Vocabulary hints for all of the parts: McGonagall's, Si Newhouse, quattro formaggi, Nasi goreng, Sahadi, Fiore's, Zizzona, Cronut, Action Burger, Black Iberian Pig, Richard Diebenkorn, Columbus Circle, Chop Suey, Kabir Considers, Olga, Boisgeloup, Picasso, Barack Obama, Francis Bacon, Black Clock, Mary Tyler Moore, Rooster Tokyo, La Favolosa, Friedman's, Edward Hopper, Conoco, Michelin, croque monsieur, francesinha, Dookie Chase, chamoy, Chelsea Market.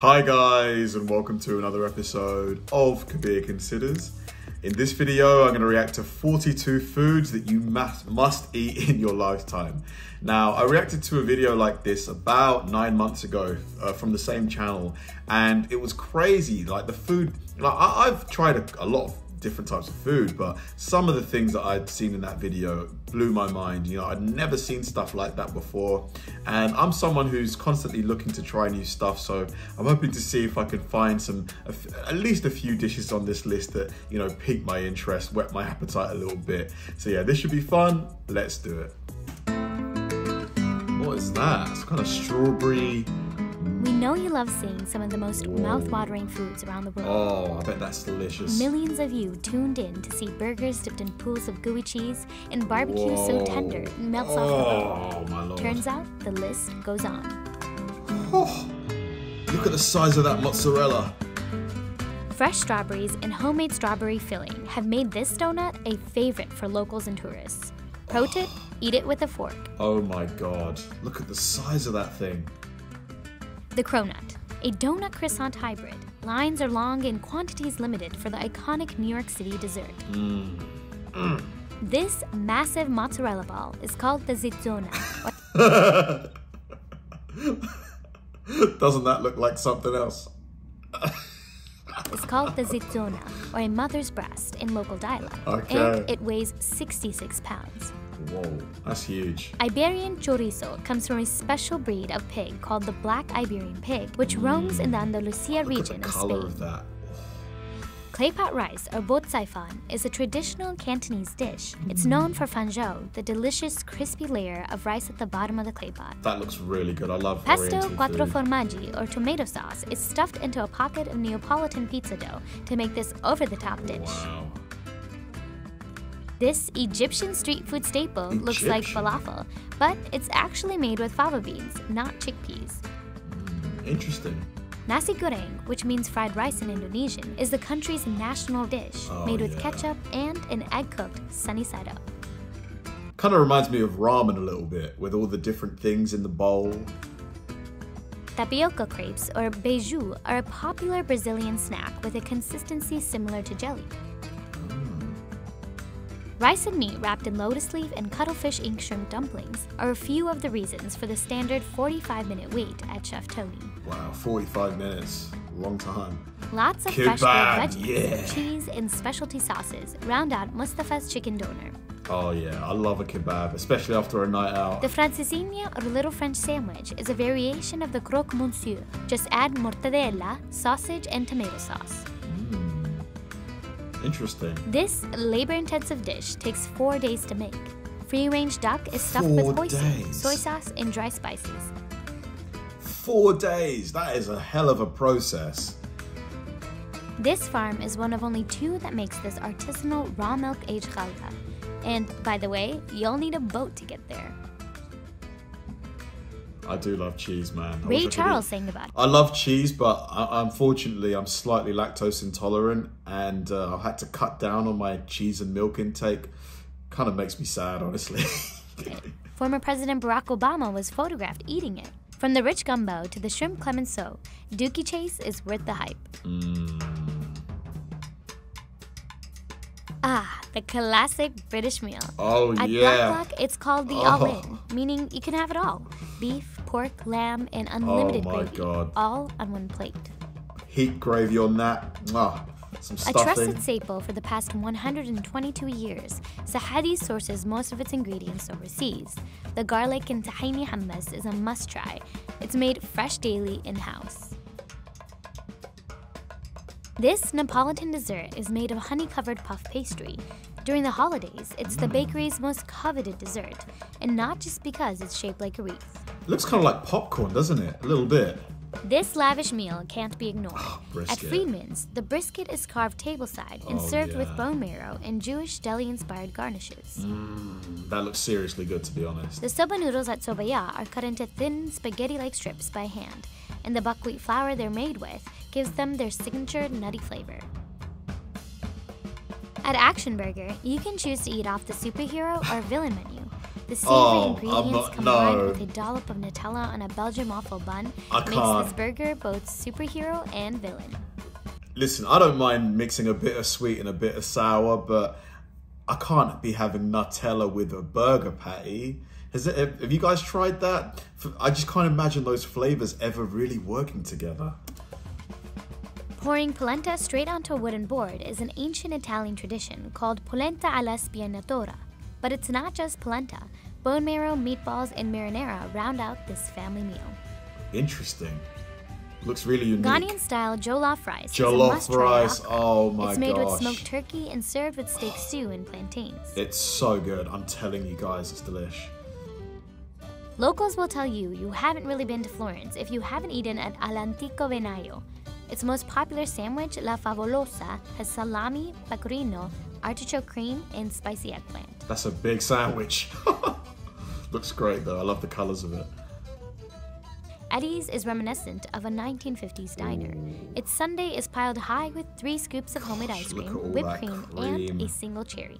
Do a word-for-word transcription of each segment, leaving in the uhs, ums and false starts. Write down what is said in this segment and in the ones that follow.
Hi guys, and welcome to another episode of Kabir Considers. In this video, I'm going to react to forty-two foods that you must, must eat in your lifetime. Now, I reacted to a video like this about nine months ago uh, from the same channel, and it was crazy. Like the food, like I, I've tried a, a lot of different types of food, but some of the things that I'd seen in that video blew my mind. You know, I'd never seen stuff like that before, and I'm someone who's constantly looking to try new stuff, so I'm hoping to see if I can find some at least a few dishes on this list that, you know, piqued my interest, whet my appetite a little bit. So yeah, this should be fun. Let's do it. What is that? It's kind of strawberry. We know you love seeing some of the most mouth-watering foods around the world. Oh, I bet that's delicious. Millions of you tuned in to see burgers dipped in pools of gooey cheese and barbecue Whoa. so tender it melts oh, off the bone. My Lord. Turns out the list goes on. Oh, look at the size of that mozzarella. Fresh strawberries and homemade strawberry filling have made this donut a favorite for locals and tourists. Pro tip, eat it with a fork. Oh my God, look at the size of that thing. The Cronut, a donut croissant hybrid. Lines are long and quantities limited for the iconic New York City dessert. Mm. Mm. This massive mozzarella ball is called the Zizzona. Doesn't that look like something else? It's called the Zizzona, or a mother's breast in local dialect. Okay. And it weighs sixty-six pounds. Whoa, that's huge. Iberian chorizo comes from a special breed of pig called the Black Iberian Pig, which mm. roams in the Andalusia Look region at the of color Spain. Of that. Clay pot rice, or bot saifan, is a traditional Cantonese dish. Mm. It's known for fanjou, the delicious crispy layer of rice at the bottom of the clay pot. That looks really good. I love Pesto quattro formaggi, or tomato sauce, is stuffed into a pocket of Neapolitan pizza dough to make this over-the-top dish. Wow. This Egyptian street food staple Egyptian. looks like falafel, but it's actually made with fava beans, not chickpeas. Mm, interesting. Nasi goreng, which means fried rice in Indonesian, is the country's national dish, oh, made with yeah. ketchup and an egg cooked sunny side up. Kind of reminds me of ramen a little bit, with all the different things in the bowl. Tapioca crepes, or beiju, are a popular Brazilian snack with a consistency similar to jelly. Rice and meat wrapped in lotus leaf and cuttlefish ink shrimp dumplings are a few of the reasons for the standard forty-five minute wait at Chef Tony. Wow, forty-five minutes, long time. Lots of Kebab, fresh baked vegetables, yeah. cheese, and specialty sauces round out Mustafa's chicken doner. Oh yeah, I love a kebab, especially after a night out. The francesinha, or little French sandwich, is a variation of the croque monsieur. Just add mortadella, sausage, and tomato sauce. Interesting. This labor-intensive dish takes four days to make. Free-range duck is stuffed four with hoisin, soy sauce, and dry spices. Four days! That is a hell of a process. This farm is one of only two that makes this artisanal raw milk aged ghalda. And by the way, you'll need a boat to get there. I do love cheese, man. Ray Charles sang about it. I love cheese, but I, unfortunately, I'm slightly lactose intolerant, and uh, I've had to cut down on my cheese and milk intake. Kind of makes me sad, honestly. Former President Barack Obama was photographed eating it. From the rich gumbo to the shrimp clemenceau, Dookie Chase is worth the hype. Mm. Ah, the classic British meal. Oh, At yeah. At Black Clock, it's called the oh. all-in, meaning you can have it all. Beef, pork, lamb, and unlimited oh my gravy, God. all on one plate. Heat gravy on that. Mwah. Some stuffing. A trusted staple for the past one hundred twenty-two years, Sahadi sources most of its ingredients overseas. The garlic and tahini hummus is a must-try. It's made fresh daily in-house. This Napolitan dessert is made of honey-covered puff pastry. During the holidays, it's the bakery's most coveted dessert, and not just because it's shaped like a wreath. It looks kind of like popcorn, doesn't it? A little bit. This lavish meal can't be ignored. Oh, At Friedman's, the brisket is carved tableside and oh, served yeah. with bone marrow and Jewish deli-inspired garnishes. Mm, that looks seriously good, to be honest. The soba noodles at Sobaya are cut into thin, spaghetti-like strips by hand, and the buckwheat flour they're made with gives them their signature nutty flavor. At Action Burger, you can choose to eat off the superhero or villain menu. The savory oh, ingredients um, combined no. with a dollop of Nutella on a Belgian waffle bun I makes can't. this burger both superhero and villain. Listen, I don't mind mixing a bit of sweet and a bit of sour, but I can't be having Nutella with a burger patty. Has it, have you guys tried that? I just can't imagine those flavors ever really working together. Pouring polenta straight onto a wooden board is an ancient Italian tradition called polenta alla spianatora. But it's not just polenta. Bone marrow, meatballs, and marinara round out this family meal. Interesting. Looks really unique. Ghanaian-style Jollof rice Jollof rice, oh my gosh. It's made gosh. with smoked turkey and served with steak stew and plantains. It's so good. I'm telling you guys, it's delish. Locals will tell you you haven't really been to Florence if you haven't eaten at Alantico Venayo. Its most popular sandwich, La Favolosa, has salami, pecorino, artichoke cream, and spicy eggplant. That's a big sandwich. Looks great though, I love the colors of it. Eddie's is reminiscent of a nineteen fifties diner. Ooh. Its sundae is piled high with three scoops of homemade ice cream, whipped cream, cream, and a single cherry.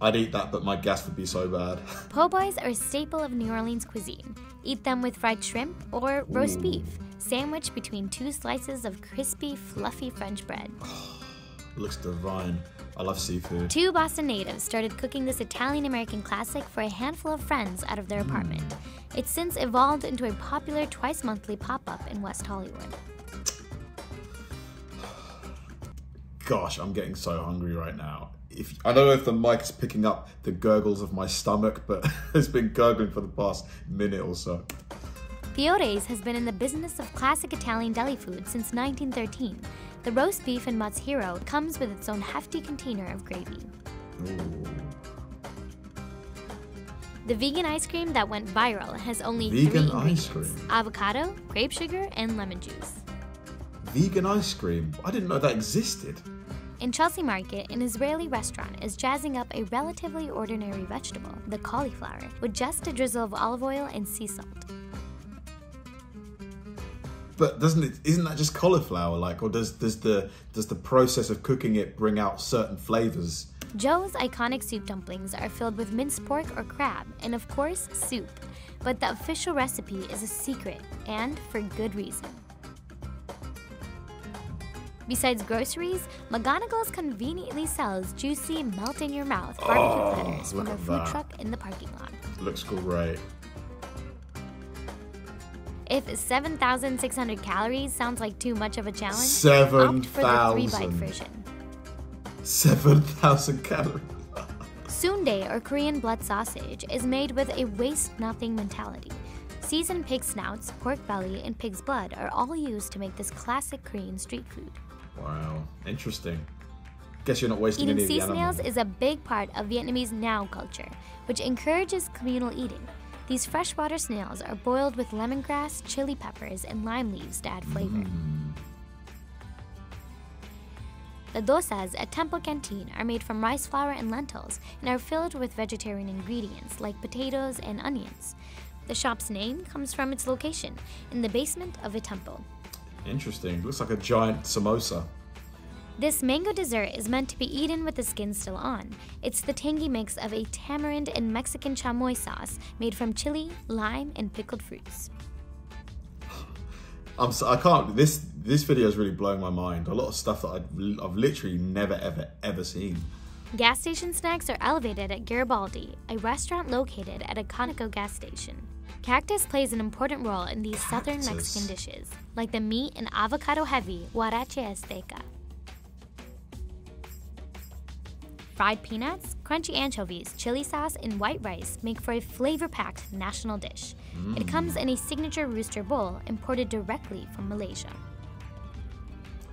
I'd eat that, but my gas would be so bad. Po'boys are a staple of New Orleans cuisine. Eat them with fried shrimp or roast Ooh. beef, sandwiched between two slices of crispy, fluffy French bread. Looks divine. I love seafood. Two Boston natives started cooking this Italian-American classic for a handful of friends out of their apartment. Mm. It's since evolved into a popular twice-monthly pop-up in West Hollywood. Gosh, I'm getting so hungry right now. If I don't know if the mic is picking up the gurgles of my stomach, but it's been gurgling for the past minute or so. Fiore's has been in the business of classic Italian deli food since nineteen thirteen. The roast beef and mazzaro comes with its own hefty container of gravy. Ooh. The vegan ice cream that went viral has only vegan three ingredients. Ice cream. Avocado, grape sugar, and lemon juice. Vegan ice cream? I didn't know that existed. In Chelsea Market, an Israeli restaurant is jazzing up a relatively ordinary vegetable, the cauliflower, with just a drizzle of olive oil and sea salt. But doesn't it? Isn't that just cauliflower? Like, or does does the does the process of cooking it bring out certain flavors? Joe's iconic soup dumplings are filled with minced pork or crab, and of course soup. But the official recipe is a secret, and for good reason. Besides groceries, McGonagall's conveniently sells juicy, melt-in-your-mouth barbecue oh, platters from a food that. truck in the parking lot. Looks great. If seven thousand six hundred calories sounds like too much of a challenge, seven, opt for the three-bite version. seven thousand calories. Sundae, or Korean blood sausage, is made with a waste-nothing mentality. Seasoned pig snouts, pork belly, and pig's blood are all used to make this classic Korean street food. Wow, interesting. Guess you're not wasting eating any of the animal. Eating sea snails is a big part of Vietnamese Nao culture, which encourages communal eating. These freshwater snails are boiled with lemongrass, chili peppers, and lime leaves to add flavor. Mm. The dosas at temple canteen are made from rice flour and lentils and are filled with vegetarian ingredients like potatoes and onions. The shop's name comes from its location, in the basement of a temple. Interesting. Looks like a giant samosa. This mango dessert is meant to be eaten with the skin still on. It's the tangy mix of a tamarind and Mexican chamoy sauce made from chili, lime, and pickled fruits. I'm so, I can't, this, this video is really blowing my mind. A lot of stuff that I've, I've literally never, ever, ever seen. Gas station snacks are elevated at Garibaldi, a restaurant located at a Conoco gas station. Cactus plays an important role in these Cactus. southern Mexican dishes, like the meat and avocado-heavy huarache azteca. Fried peanuts, crunchy anchovies, chili sauce, and white rice make for a flavor-packed national dish. Mm. It comes in a signature rooster bowl imported directly from Malaysia.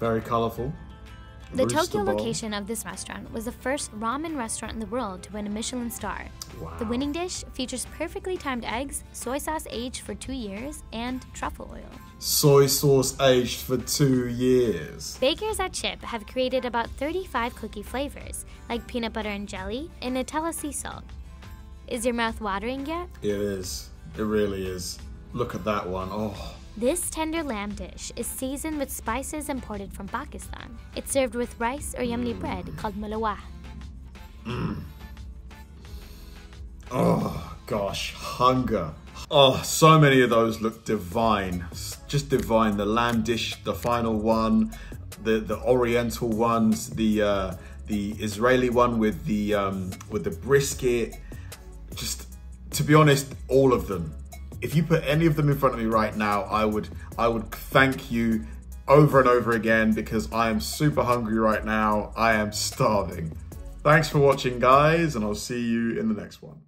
Very colorful. The rooster Tokyo bowl. location of this restaurant was the first ramen restaurant in the world to win a Michelin star. Wow. The winning dish features perfectly timed eggs, soy sauce aged for two years, and truffle oil. Soy sauce aged for two years. Bakers at Chip have created about thirty-five cookie flavors, like peanut butter and jelly and Nutella sea salt. Is your mouth watering yet? It is. It really is. Look at that one. Oh. This tender lamb dish is seasoned with spices imported from Pakistan. It's served with rice or Yemeni mm. bread called malawah. Mm. Oh gosh, hunger. Oh, so many of those look divine. Just divine. The lamb dish, the final one, the the oriental ones, the uh, the Israeli one with the um, with the brisket. Just to be honest, all of them. If you put any of them in front of me right now, I would I would thank you over and over again, because I am super hungry right now. I am starving. Thanks for watching, guys, and I'll see you in the next one.